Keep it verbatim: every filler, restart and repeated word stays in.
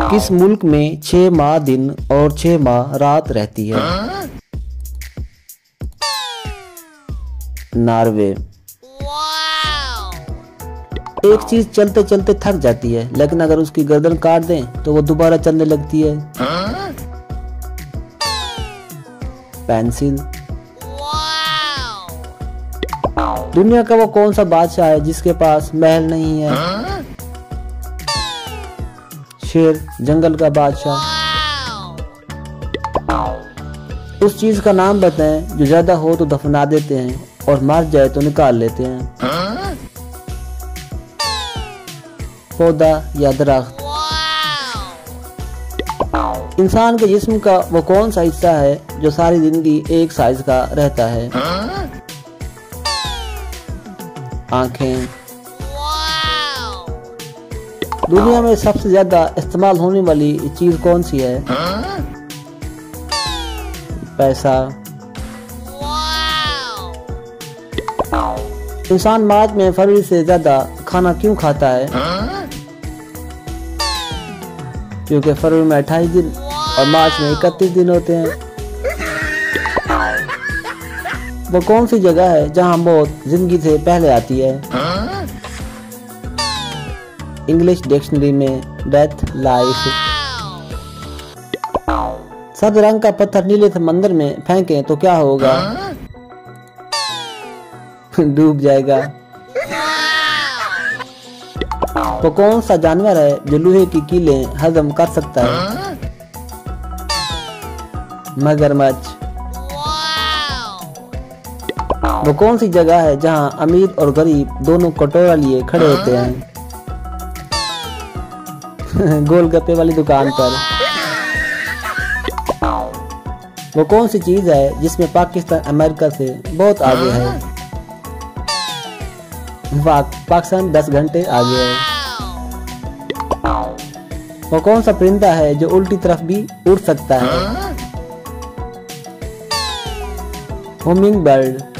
किस मुल्क में छह माह दिन और छह माह रात रहती है? नॉर्वे। एक चीज चलते चलते थक जाती है, लेकिन अगर उसकी गर्दन काट दें तो वो दोबारा चलने लगती है। पेंसिल। दुनिया का वो कौन सा बादशाह है जिसके पास महल नहीं है? शेर, जंगल का बादशाह। उस चीज का नाम बताएं जो ज्यादा हो तो दफना देते हैं और मर जाए तो निकाल लेते हैं। पौधा या दरख्त। इंसान के जिस्म का वो कौन सा हिस्सा है जो सारी जिंदगी एक साइज का रहता है? आंखें। दुनिया में सबसे ज्यादा इस्तेमाल होने वाली चीज कौन सी है? पैसा। इंसान मार्च में फरवरी से ज्यादा खाना क्यों खाता है? क्योंकि फरवरी में अट्ठाईस दिन और मार्च में इकतीस दिन होते हैं। वो कौन सी जगह है जहाँ मौत जिंदगी से पहले आती है? इंग्लिश डिक्शनरी में डेथ, लाइफ। सब रंग का पत्थर नीले समंदर में फेंकें तो क्या होगा? डूब जाएगा। वो कौन सा जानवर है जो लोहे की कीलें हजम कर सकता है? मगरमच्छ। वो कौन सी जगह है जहां अमीर और गरीब दोनों कटोरा लिए खड़े होते हैं? गोलगप्पे वाली दुकान पर। वो कौन सी चीज है जिसमें पाकिस्तान अमेरिका से बहुत आगे है? पाकिस्तान दस घंटे आगे है। वो कौन सा परिंदा है जो उल्टी तरफ भी उड़ सकता है? Homing bird.